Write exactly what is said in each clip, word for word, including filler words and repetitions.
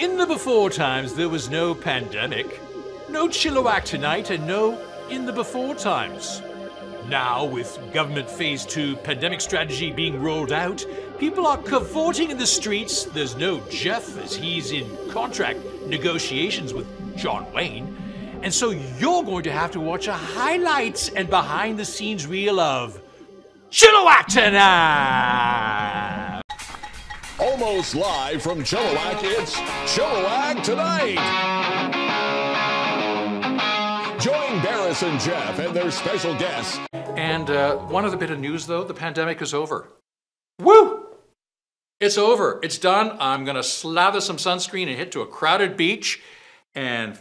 In the before times, there was no pandemic, no Chilliwack Tonight, and no In the Before Times. Now, with government phase two pandemic strategy being rolled out, people are cavorting in the streets. There's no Jeff, as he's in contract negotiations with John Wayne. And so you're going to have to watch a highlights and behind-the-scenes reel of Chilliwack Tonight! Almost live from Chilliwack, it's Chilliwack Tonight! Join Barris and Jeff and their special guests. And uh, one other bit of news, though, the pandemic is over. Woo! It's over. It's done. I'm going to slather some sunscreen and hit to a crowded beach and...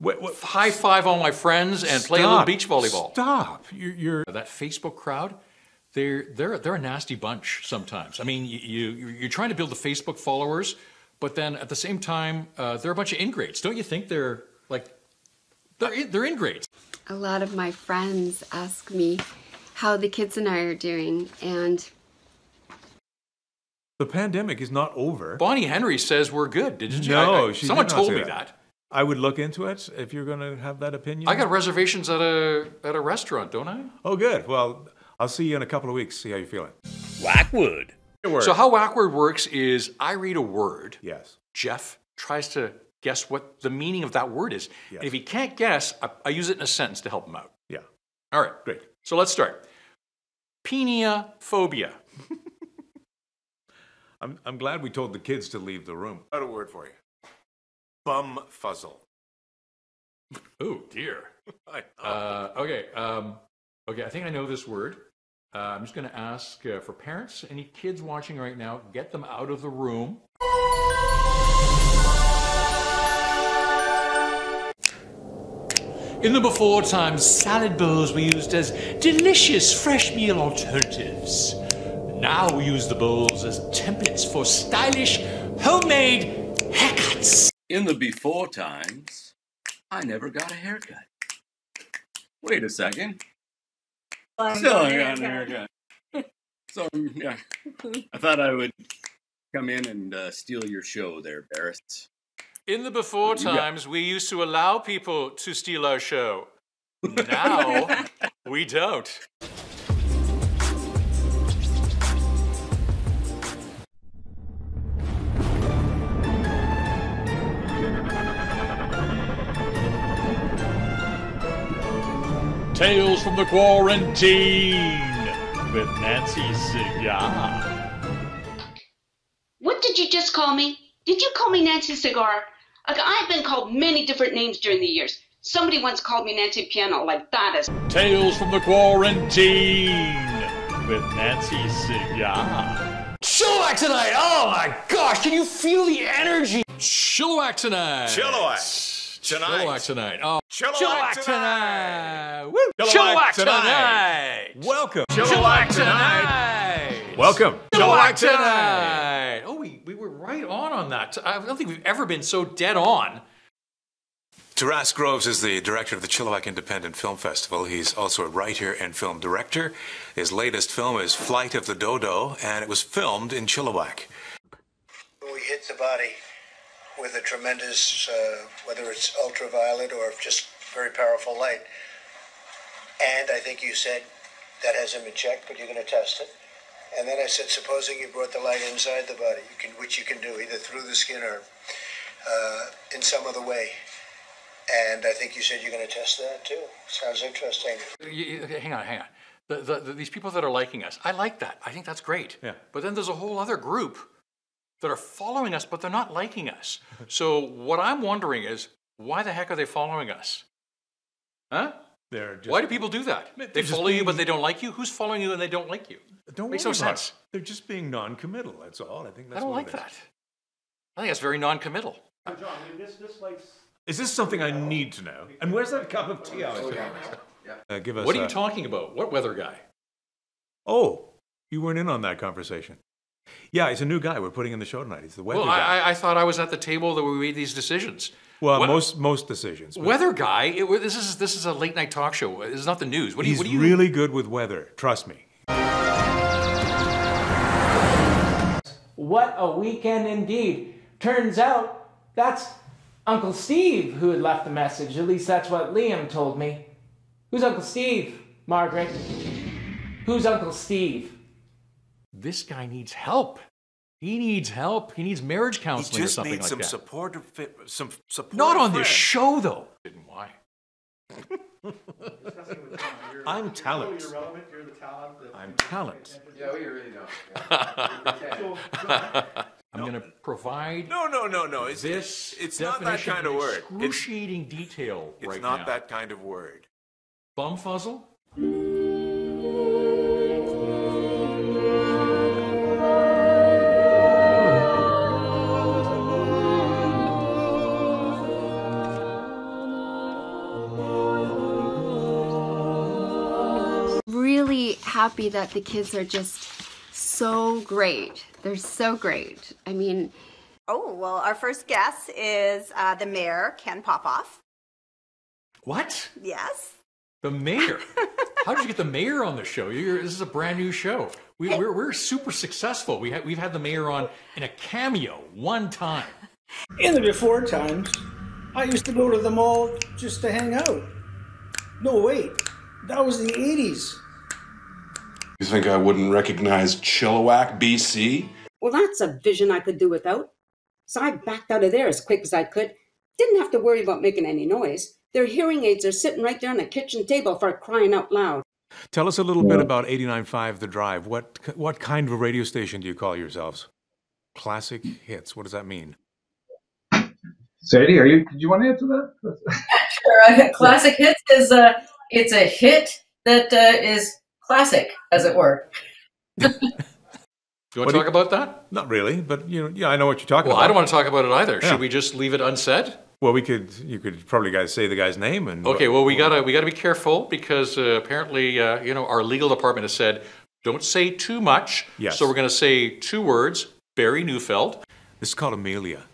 What, what, high five all my friends and stop, play a little beach volleyball. Stop! You're, you're that Facebook crowd. They're they're they're a nasty bunch sometimes. I mean, you, you you're trying to build the Facebook followers, but then at the same time, uh, they're a bunch of ingrates. Don't you think they're like they're they're ingrates? A lot of my friends ask me how the kids and I are doing, and the pandemic is not over. Bonnie Henry says we're good. Didn't you? No, I, I, she someone did not told say me that. that. I would look into it if you're going to have that opinion. I got reservations at a at a restaurant, don't I? Oh, good. Well, I'll see you in a couple of weeks. See how you're feeling. Whackword. So how Whackword works is I read a word. Yes. Jeff tries to guess what the meaning of that word is. Yes. And if he can't guess, I, I use it in a sentence to help him out. Yeah. All right. Great. So let's start. Peniaphobia. I'm, I'm glad we told the kids to leave the room. Got a word for you. Bum fuzzle. Oh dear. Uh, okay, um, okay. I think I know this word. Uh, I'm just going to ask uh, for parents, any kids watching right now, get them out of the room. In the before times, salad bowls were used as delicious fresh meal alternatives. Now we use the bowls as templates for stylish homemade haircuts. In the before times, I never got a haircut. Wait a second. Well, Still I got an haircut. So, yeah. I thought I would come in and uh, steal your show there, Barris. In the before times, we used to allow people to steal our show. Now, we don't. Tales from the Quarantine with Nancy Cigar. What did you just call me? Did you call me Nancy Cigar? Like, I've been called many different names during the years. Somebody once called me Nancy Piano, like Taras. Tales from the Quarantine with Nancy Cigar. Chilliwack Tonight! Oh my gosh, can you feel the energy? Chilliwack Tonight! Chilliwack! Tonight. Chilliwack Tonight. Oh. Chilliwack Tonight. Woo. Chilliwack Tonight. Welcome. Chilliwack Tonight. Welcome. Chilliwack Tonight. Oh, we, we were right on on that. I don't think we've ever been so dead on. Taras Groves is the director of the Chilliwack Independent Film Festival. He's also a writer and film director. His latest film is Flight of the Dodo, and it was filmed in Chilliwack. We hit the body with a tremendous, uh, whether it's ultraviolet or just very powerful light. And I think you said, that hasn't been checked, but you're going to test it. And then I said, supposing you brought the light inside the body, you can, which you can do either through the skin or uh, in some other way. And I think you said you're going to test that too. Sounds interesting. Okay, hang on, hang on. The, the, the, these people that are liking us, I like that. I think that's great. Yeah. But then there's a whole other group that are following us, but they're not liking us. So what I'm wondering is, why the heck are they following us? Huh? They're just, why do people do that? They follow being, you, but they don't like you? Who's following you and they don't like you? Don't Makes no sense. It. They're just being non-committal, that's all. I think that's I don't like that. I think that's very non-committal. So John, I mean, this, this light's... Is this something I need to know? And where's that cup of tea? Oh, yeah. Yeah. Uh, give us what are you a... talking about? What weather guy? Oh, you weren't in on that conversation. Yeah, he's a new guy. We're putting in the show tonight. He's the weather well, guy. Well, I, I thought I was at the table that we made these decisions. Well, what, most most decisions. But... Weather guy. It, this is this is a late night talk show. It's not the news. What do you? He's what do you... really good with weather. Trust me. What a weekend indeed. Turns out that's Uncle Steve who had left the message. At least that's what Liam told me. Who's Uncle Steve, Margaret? Who's Uncle Steve? This guy needs help. He needs help. He needs marriage counseling or something like that. He just needs some supportive, some support. Not on this show, though. Didn't why? I'm talent. I'm talent. Yeah, we really don't. I'm going to provide. No, no, no, no. It's this. It's not that kind of word. Excruciating detail. It's not that kind of word. Bum fuzzle. Happy that the kids are just so great. They're so great. I mean, oh, well, our first guest is uh, the mayor, Ken Popoff. What? Yes. The mayor? How did you get the mayor on the show? You're, this is a brand new show. We, we're, we're super successful. We ha we've had the mayor on in a cameo one time. In the before times, I used to go to the mall just to hang out. No, wait, that was the eighties. You think I wouldn't recognize Chilliwack, B C? Well, that's a vision I could do without. So I backed out of there as quick as I could. Didn't have to worry about making any noise. Their hearing aids are sitting right there on the kitchen table for crying out loud. Tell us a little bit about eighty-nine point five The Drive. What, what kind of a radio station do you call yourselves? Classic hits. What does that mean? Sadie, are you, do you want to answer that? Sure. Classic hits is a, it's a hit that uh, is... classic, as it were. Do you want to talk about that? Not really, but you know, yeah, I know what you're talking well, about. Well, I don't want to talk about it either. Yeah. Should we just leave it unsaid? Well, we could. You could probably guys say the guy's name and. Okay. Well, we well, gotta we gotta be careful because uh, apparently, uh, you know, our legal department has said don't say too much. Yes. So we're gonna say two words. Barry Neufeld. This is called Amelia.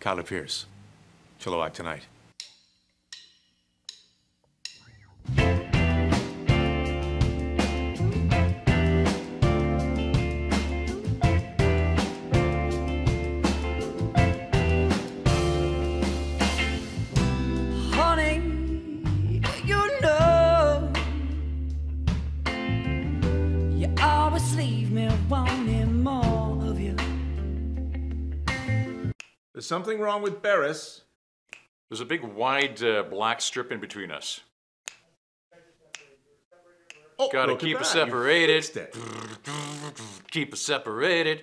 Kyler Pierce. Chilliwack Tonight. There's something wrong with Barris. There's a big wide uh, black strip in between us. Oh, gotta keep us separated. Keep us separated.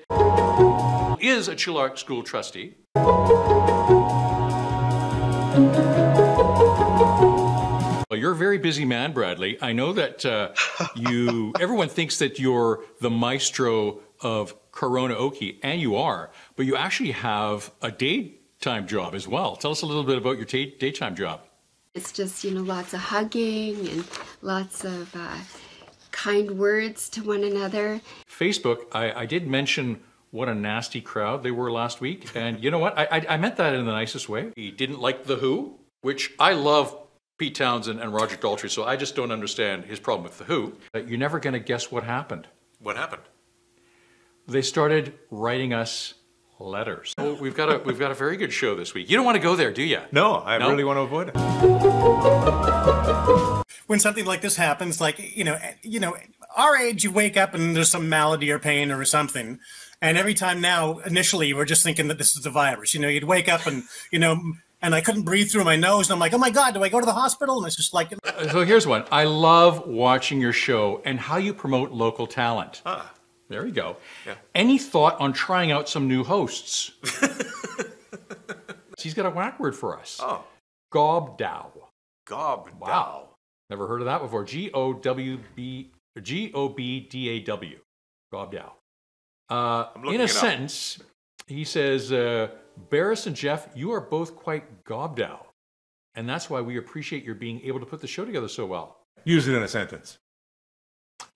Is a Chilliwack school trustee. Well, you're a very busy man, Bradley. I know that uh, you. Everyone thinks that you're the maestro of Corona Oki, and you are, but you actually have a daytime job as well. Tell us a little bit about your day daytime job. It's just, you know, lots of hugging and lots of uh, kind words to one another. Facebook, I, I did mention what a nasty crowd they were last week, and you know what? I, I, I meant that in the nicest way. He didn't like The Who, which I love Pete Townsend and Roger Daltrey, so I just don't understand his problem with The Who. But you're never going to guess what happened. What happened? They started writing us letters. Oh, we've got a we've got a very good show this week. You don't want to go there, do you? No, I no? really want to avoid it. When something like this happens, like you know, you know, our age, you wake up and there's some malady or pain or something, and every time now, initially, we're just thinking that this is the virus. You know, you'd wake up and you know, and I couldn't breathe through my nose, and I'm like, oh my God, do I go to the hospital? And it's just like. So here's one. I love watching your show and how you promote local talent. Ah. There you go. Yeah. Any thought on trying out some new hosts? He's got a whack word for us. Oh. Gobdow. Gobdow. Wow. Never heard of that before. G O W B, G O B D A W. Gobdow. Uh, in a sentence, up. He says, uh, Barris and Jeff, you are both quite gobdow. And that's why we appreciate your being able to put the show together so well. Use it in a sentence.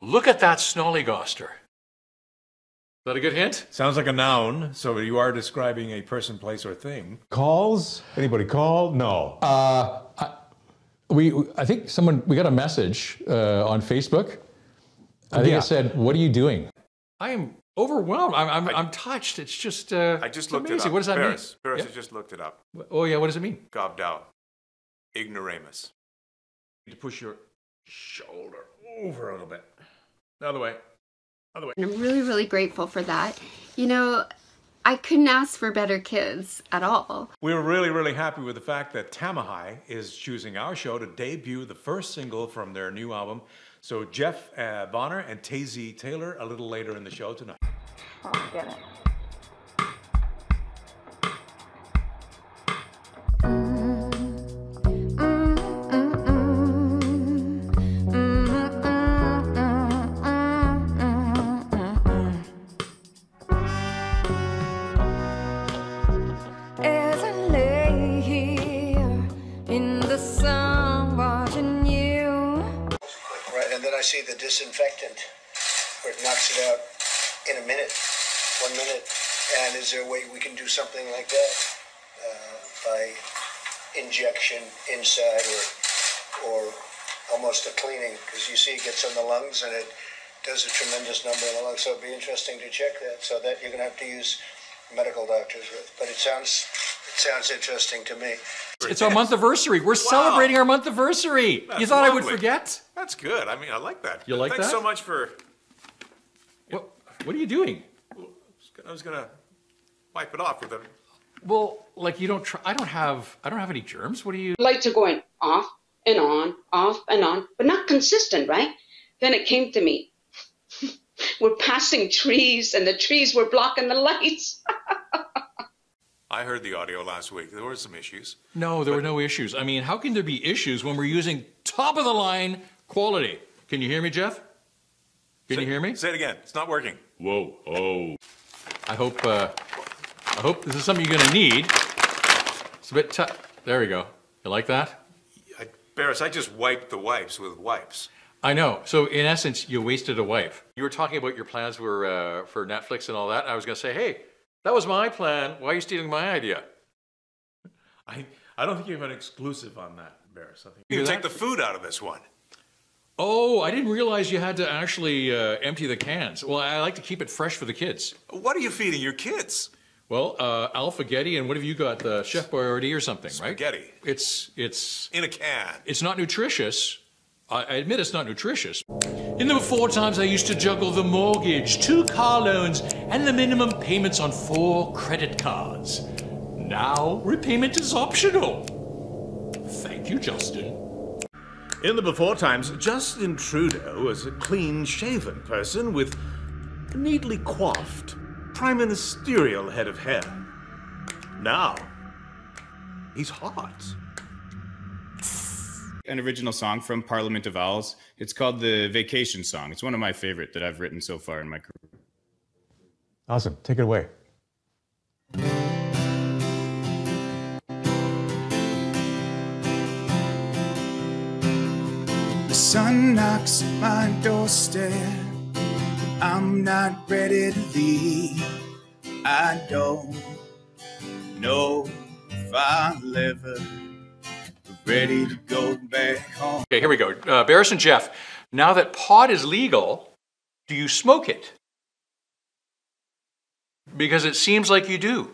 Look at that snollygoster. Is that a good hint? Sounds like a noun, so you are describing a person, place, or thing. Calls? Anybody call? No. Uh, I, we, I think someone, we got a message uh, on Facebook. I think yeah. It said, what are you doing? I am overwhelmed. I'm, I'm, I, I'm touched. It's just uh, I just looked amazing. It up. What does that Paris. mean? Paris yeah. has just looked it up. Oh, yeah. What does it mean? Gobdow. Ignoramus. To push your shoulder over a little bit. The other way. Other way. I'm really, really grateful for that. You know, I couldn't ask for better kids at all. We were really, really happy with the fact that Tamahai is choosing our show to debut the first single from their new album. So Jeff uh, Bonner and Taysey Taylor a little later in the show tonight. Let's get it. The disinfectant where it knocks it out in a minute, one minute, and is there a way we can do something like that uh, by injection inside or or almost a cleaning, because you see it gets on the lungs and it does a tremendous number in the lungs, so it'd be interesting to check that, so that you're going to have to use medical doctors with, but it sounds it sounds interesting to me. It's our month-iversary. We're wow. celebrating our month-iversary. You thought lovely. I would forget? That's good. I mean, I like that. You like Thanks that? Thanks so much for... What, what are you doing? I was going to wipe it off with a... Well, like you don't... Try, I don't have... I don't have any germs. What do you... Lights are going off and on, off and on, but not consistent, right? Then it came to me. We're passing trees, and the trees were blocking the lights. I heard the audio last week. There were some issues. No, there but... were no issues. I mean, how can there be issues when we're using top-of-the-line quality? Can you hear me, Jeff? Can say, you hear me? Say it again. It's not working. Whoa. Oh. I hope, uh, I hope this is something you're going to need. It's a bit tough. There we go. You like that? I, Barris, I just wiped the wipes with wipes. I know. So, in essence, you wasted a wipe. You were talking about your plans were uh, for Netflix and all that. And I was going to say, hey... That was my plan. Why are you stealing my idea? I, I don't think you have an exclusive on that, Barris. I think you can take the food out of this one. Oh, I didn't realize you had to actually uh, empty the cans. Well, I like to keep it fresh for the kids. What are you feeding your kids? Well, uh, alphagetti, and what have you got? The Chef Boyardee or something, right? Spaghetti. It's, it's... In a can. It's not nutritious. I, I admit it's not nutritious. In the before times, I used to juggle the mortgage, two car loans, and the minimum payments on four credit cards. Now, repayment is optional. Thank you, Justin. In the before times, Justin Trudeau was a clean-shaven person with a neatly coiffed, prime ministerial head of hair. Now, he's hot. An original song from Parliament of Owls. It's called The Vacation Song. It's one of my favorite that I've written so far in my career. Awesome. Take it away. The sun knocks at my doorstep. I'm not ready to leave. I don't know if I'll ever ready to go back home. Okay, here we go. Uh, Barris and Jeff, now that pot is legal, do you smoke it? Because it seems like you do.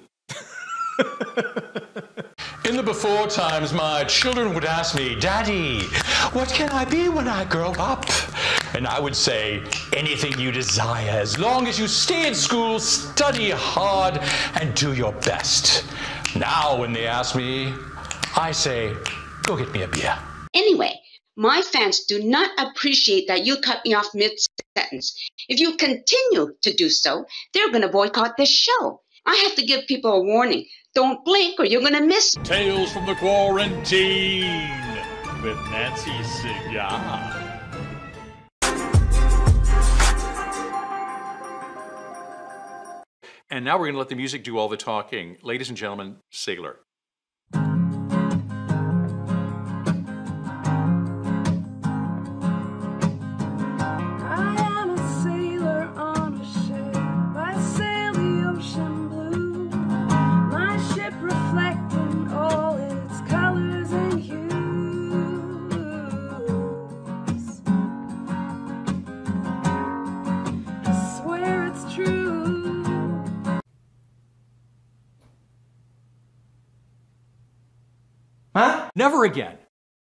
In the before times, my children would ask me, Daddy, what can I be when I grow up? And I would say, anything you desire, as long as you stay in school, study hard, and do your best. Now, when they ask me, I say, go get me a beer. Anyway, my fans do not appreciate that you cut me off mid-sentence. If you continue to do so, they're going to boycott this show. I have to give people a warning. Don't blink or you're going to miss. Tales from the Quarantine with Nancy Cigar. And now we're going to let the music do all the talking. Ladies and gentlemen, Sigler. True. Never again.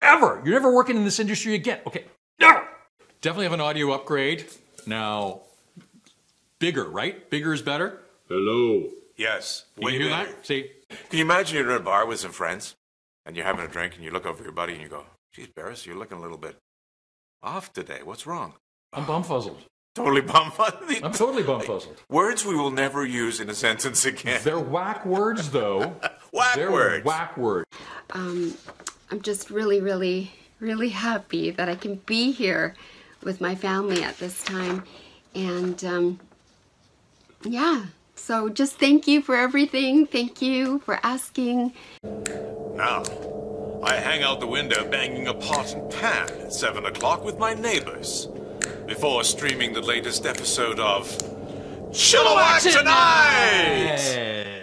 Ever. You're never working in this industry again. Okay, never. Definitely have an audio upgrade. Now, bigger, right? Bigger is better? Hello. Yes. Can you hear that? See? Can you imagine you're in a bar with some friends and you're having a drink and you look over your buddy and you go, geez, Barris, you're looking a little bit off today. What's wrong? I'm bum fuzzled. Totally bum fuzzled. I'm totally bum fuzzled. Words we will never use in a sentence again. They're whack words, though. Whack They're words. Whack words. Um, I'm just really, really, really happy that I can be here with my family at this time. And, um, yeah. So just thank you for everything. Thank you for asking. Now, I hang out the window banging a pot and pan at seven o'clock with my neighbors before streaming the latest episode of Chilliwack Tonight! Tonight!